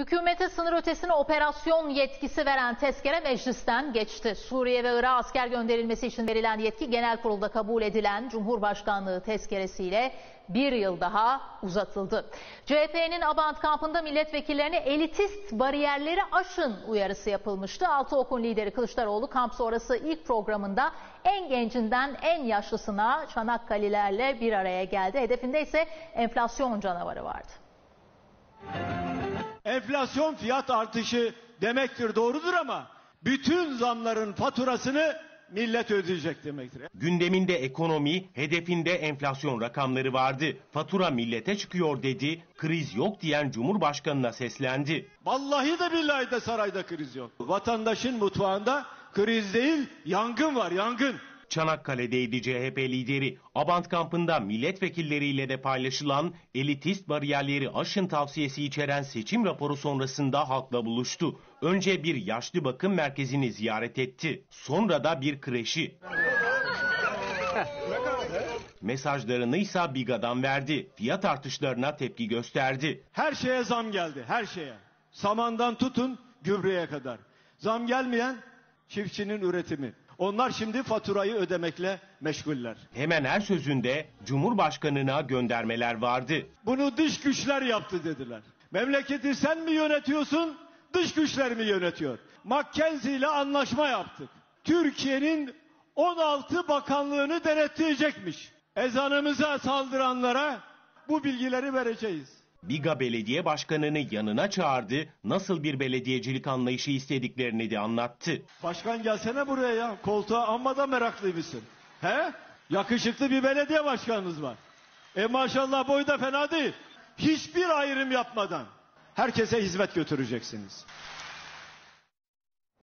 Hükümete sınır ötesine operasyon yetkisi veren tezkere meclisten geçti. Suriye ve Irak'a asker gönderilmesi için verilen yetki genel kurulda kabul edilen Cumhurbaşkanlığı tezkeresiyle bir yıl daha uzatıldı. CHP'nin Abant kampında milletvekillerine elitist bariyerleri aşın uyarısı yapılmıştı. Altı Ok'un lideri Kılıçdaroğlu kamp sonrası ilk programında en gencinden en yaşlısına Çanakkalilerle bir araya geldi. Hedefinde ise enflasyon canavarı vardı. Enflasyon fiyat artışı demektir, doğrudur, ama bütün zamların faturasını millet ödeyecek demektir. Gündeminde ekonomi, hedefinde enflasyon rakamları vardı. Fatura millete çıkıyor dedi, kriz yok diyen Cumhurbaşkanı'na seslendi. Vallahi de billahi de sarayda kriz yok. Vatandaşın mutfağında kriz değil, yangın var, yangın. Çanakkale'deydi CHP lideri. Abant kampında milletvekilleriyle de paylaşılan elitist bariyerleri aşın tavsiyesi içeren seçim raporu sonrasında halkla buluştu. Önce bir yaşlı bakım merkezini ziyaret etti. Sonra da bir kreşi. Mesajlarını ise Biga'dan verdi. Fiyat artışlarına tepki gösterdi. Her şeye zam geldi, her şeye. Samandan tutun gübreye kadar. Zam gelmeyen çiftçinin üretimi. Onlar şimdi faturayı ödemekle meşguller. Hemen her sözünde Cumhurbaşkanı'na göndermeler vardı. Bunu dış güçler yaptı dediler. Memleketi sen mi yönetiyorsun, dış güçler mi yönetiyor? Mackenzie ile anlaşma yaptık. Türkiye'nin 16 bakanlığını denetleyecekmiş. Ezanımıza saldıranlara bu bilgileri vereceğiz. Biga Belediye Başkanı'nı yanına çağırdı, nasıl bir belediyecilik anlayışı istediklerini de anlattı. Başkan gelsene buraya ya, koltuğa amma da meraklıymışsın. He? Yakışıklı bir belediye başkanınız var. Maşallah boyu da fena değil. Hiçbir ayrım yapmadan herkese hizmet götüreceksiniz.